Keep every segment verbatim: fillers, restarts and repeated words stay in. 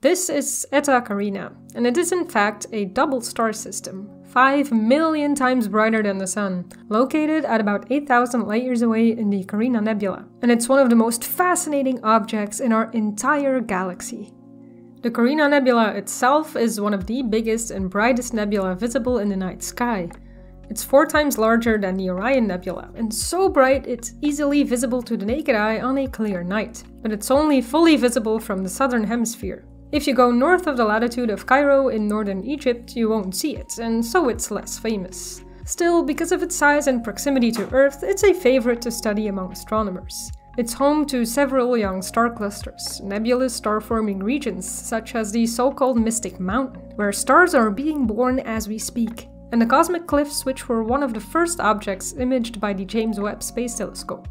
This is Eta Carinae, and it is in fact a double star system, five million times brighter than the Sun, located at about eight thousand light-years away in the Carina Nebula, and it's one of the most fascinating objects in our entire galaxy. The Carina Nebula itself is one of the biggest and brightest nebulae visible in the night sky. It's four times larger than the Orion Nebula, and so bright it's easily visible to the naked eye on a clear night. But it's only fully visible from the southern hemisphere. If you go north of the latitude of Cairo in northern Egypt, you won't see it, and so it's less famous. Still, because of its size and proximity to Earth, it's a favorite to study among astronomers. It's home to several young star clusters, nebulous star-forming regions, such as the so-called Mystic Mountain, where stars are being born as we speak. And the cosmic cliffs, which were one of the first objects imaged by the James Webb Space Telescope.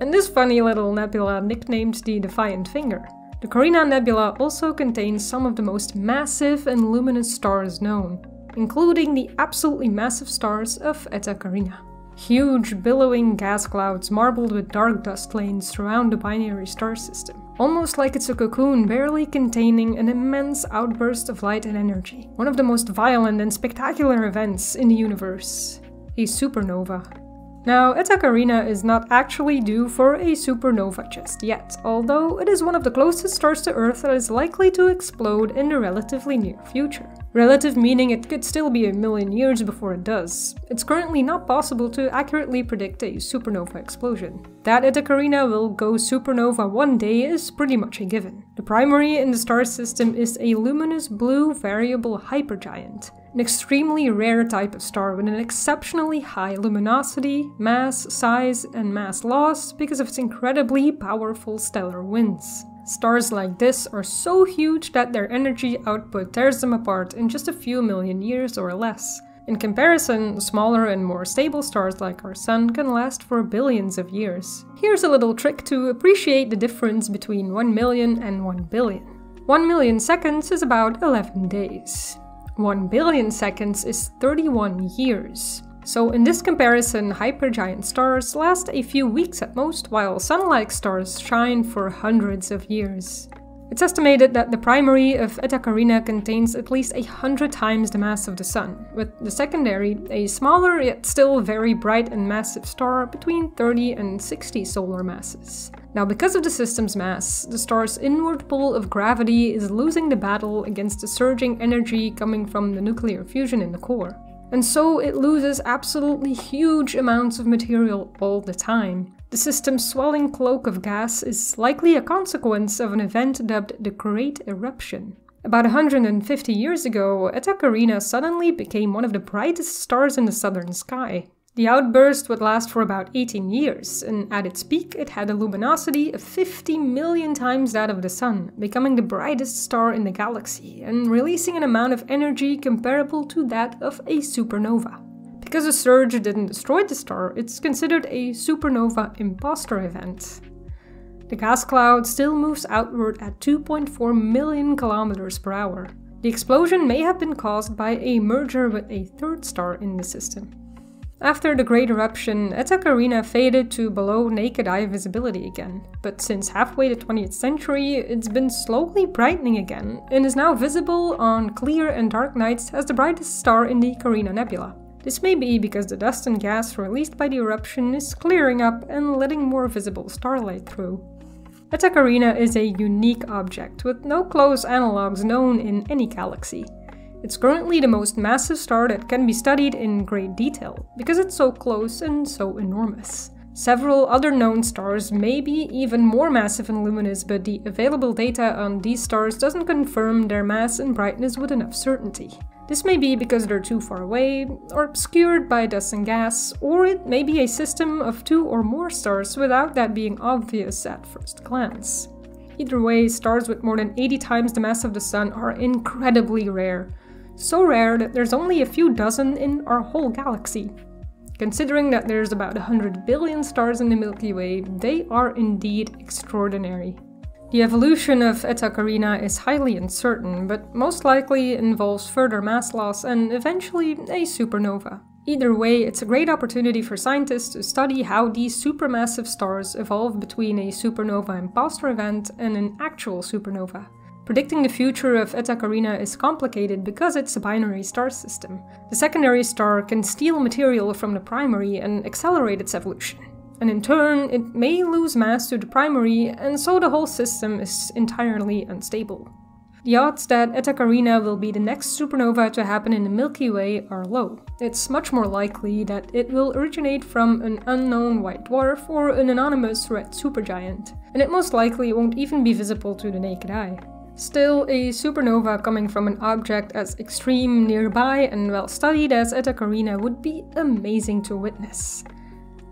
And this funny little nebula nicknamed the Defiant Finger. The Carina Nebula also contains some of the most massive and luminous stars known, including the absolutely massive stars of Eta Carinae. Huge, billowing gas clouds marbled with dark dust lanes surround the binary star system, almost like it's a cocoon barely containing an immense outburst of light and energy. One of the most violent and spectacular events in the universe. A supernova. Now, Eta Carinae is not actually due for a supernova just yet, although it is one of the closest stars to Earth that is likely to explode in the relatively near future. Relative meaning it could still be a million years before it does. It's currently not possible to accurately predict a supernova explosion. That Eta Carinae will go supernova one day is pretty much a given. The primary in the star system is a luminous blue variable hypergiant, an extremely rare type of star with an exceptionally high luminosity, mass, size, and mass loss because of its incredibly powerful stellar winds. Stars like this are so huge that their energy output tears them apart in just a few million years or less. In comparison, smaller and more stable stars like our Sun can last for billions of years. Here's a little trick to appreciate the difference between one million and one billion. one million seconds is about eleven days. one billion seconds is thirty-one years. So in this comparison, hypergiant stars last a few weeks at most, while sun-like stars shine for hundreds of years. It's estimated that the primary of Eta Carinae contains at least a hundred times the mass of the Sun, with the secondary a smaller yet still very bright and massive star between thirty and sixty solar masses. Now, because of the system's mass, the star's inward pull of gravity is losing the battle against the surging energy coming from the nuclear fusion in the core. And so it loses absolutely huge amounts of material all the time. The system's swelling cloak of gas is likely a consequence of an event dubbed the Great Eruption. About one hundred fifty years ago, Eta Carinae suddenly became one of the brightest stars in the southern sky. The outburst would last for about eighteen years, and at its peak it had a luminosity of fifty million times that of the Sun, becoming the brightest star in the galaxy, and releasing an amount of energy comparable to that of a supernova. Because a surge didn't destroy the star, it's considered a supernova imposter event. The gas cloud still moves outward at two point four million kilometers per hour. The explosion may have been caused by a merger with a third star in the system. After the Great Eruption, Eta Carinae faded to below naked eye visibility again, but since halfway the twentieth century, it's been slowly brightening again, and is now visible on clear and dark nights as the brightest star in the Carina Nebula. This may be because the dust and gas released by the eruption is clearing up and letting more visible starlight through. Eta Carinae is a unique object, with no close analogues known in any galaxy. It's currently the most massive star that can be studied in great detail, because it's so close and so enormous. Several other known stars may be even more massive and luminous, but the available data on these stars doesn't confirm their mass and brightness with enough certainty. This may be because they're too far away, or obscured by dust and gas, or it may be a system of two or more stars without that being obvious at first glance. Either way, stars with more than eighty times the mass of the Sun are incredibly rare. So rare that there's only a few dozen in our whole galaxy. Considering that there's about one hundred billion stars in the Milky Way, they are indeed extraordinary. The evolution of Eta Carinae is highly uncertain, but most likely involves further mass loss and eventually a supernova. Either way, it's a great opportunity for scientists to study how these supermassive stars evolve between a supernova imposter event and an actual supernova. Predicting the future of Eta Carinae is complicated because it's a binary star system. The secondary star can steal material from the primary and accelerate its evolution. And in turn, it may lose mass to the primary, and so the whole system is entirely unstable. The odds that Eta Carinae will be the next supernova to happen in the Milky Way are low. It's much more likely that it will originate from an unknown white dwarf or an anonymous red supergiant, and it most likely won't even be visible to the naked eye. Still, a supernova coming from an object as extreme, nearby, and well studied as Eta Carinae would be amazing to witness.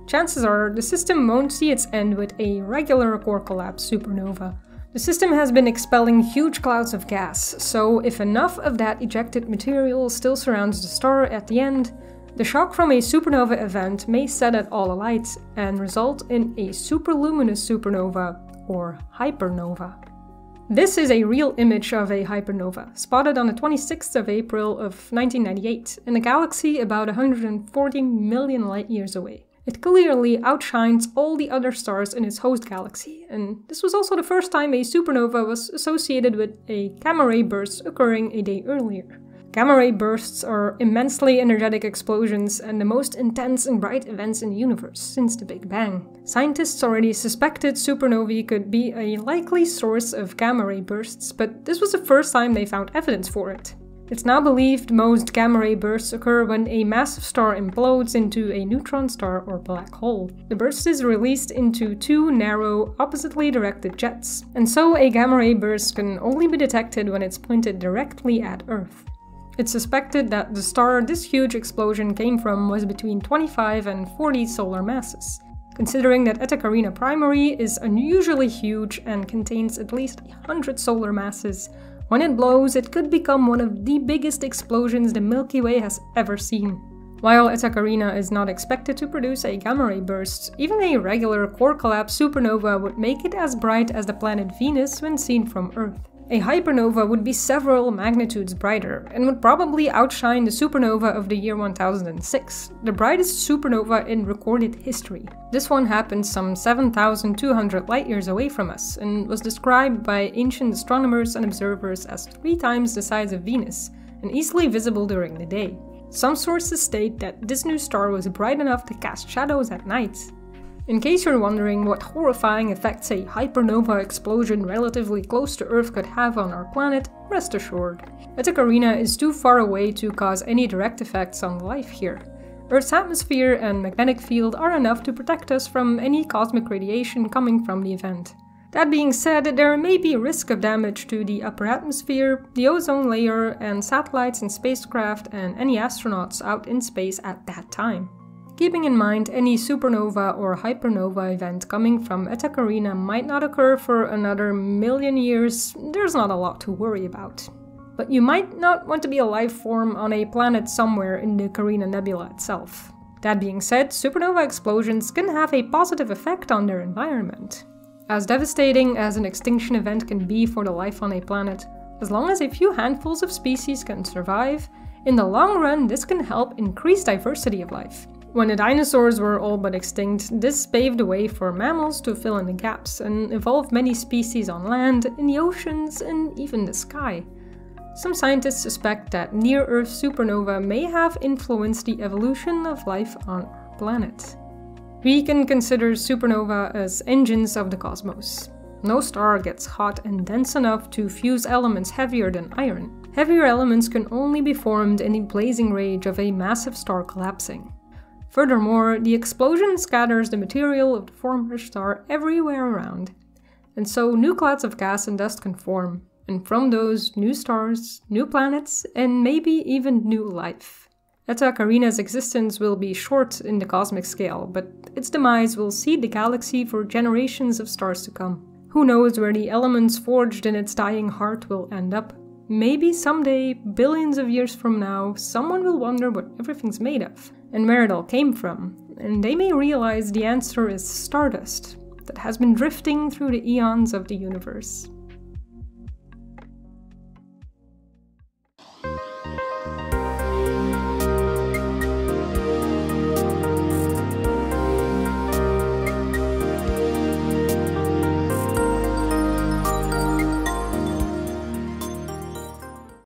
Chances are the system won't see its end with a regular core collapse supernova. The system has been expelling huge clouds of gas, so if enough of that ejected material still surrounds the star at the end, the shock from a supernova event may set it all alight and result in a superluminous supernova, or hypernova. This is a real image of a hypernova, spotted on the twenty-sixth of April of nineteen ninety-eight, in a galaxy about one hundred forty million light-years away. It clearly outshines all the other stars in its host galaxy, and this was also the first time a supernova was associated with a gamma ray burst occurring a day earlier. Gamma ray bursts are immensely energetic explosions and the most intense and bright events in the universe since the Big Bang. Scientists already suspected supernovae could be a likely source of gamma ray bursts, but this was the first time they found evidence for it. It's now believed most gamma ray bursts occur when a massive star implodes into a neutron star or black hole. The burst is released into two narrow, oppositely directed jets, and so a gamma ray burst can only be detected when it's pointed directly at Earth. It's suspected that the star this huge explosion came from was between twenty-five and forty solar masses. Considering that Eta Carinae Primary is unusually huge and contains at least one hundred solar masses, when it blows, it could become one of the biggest explosions the Milky Way has ever seen. While Eta Carinae is not expected to produce a gamma ray burst, even a regular core collapse supernova would make it as bright as the planet Venus when seen from Earth. A hypernova would be several magnitudes brighter, and would probably outshine the supernova of the year one thousand six, the brightest supernova in recorded history. This one happened some seven thousand two hundred light-years away from us, and was described by ancient astronomers and observers as three times the size of Venus, and easily visible during the day. Some sources state that this new star was bright enough to cast shadows at night. In case you're wondering what horrifying effects a hypernova explosion relatively close to Earth could have on our planet, rest assured. Eta Carinae is too far away to cause any direct effects on life here. Earth's atmosphere and magnetic field are enough to protect us from any cosmic radiation coming from the event. That being said, there may be risk of damage to the upper atmosphere, the ozone layer, and satellites and spacecraft and any astronauts out in space at that time. Keeping in mind any supernova or hypernova event coming from Eta Carinae might not occur for another million years, there's not a lot to worry about. But you might not want to be a life form on a planet somewhere in the Carina Nebula itself. That being said, supernova explosions can have a positive effect on their environment. As devastating as an extinction event can be for the life on a planet, as long as a few handfuls of species can survive, in the long run this can help increase diversity of life. When the dinosaurs were all but extinct, this paved the way for mammals to fill in the gaps and evolve many species on land, in the oceans, and even the sky. Some scientists suspect that near-Earth supernova may have influenced the evolution of life on our planet. We can consider supernova as engines of the cosmos. No star gets hot and dense enough to fuse elements heavier than iron. Heavier elements can only be formed in the blazing rage of a massive star collapsing. Furthermore, the explosion scatters the material of the former star everywhere around, and so new clouds of gas and dust can form, and from those new stars, new planets, and maybe even new life. Eta Carinae's existence will be short in the cosmic scale, but its demise will seed the galaxy for generations of stars to come. Who knows where the elements forged in its dying heart will end up? Maybe someday, billions of years from now, someone will wonder what everything's made of, and where it all came from, and they may realize the answer is stardust that has been drifting through the eons of the universe.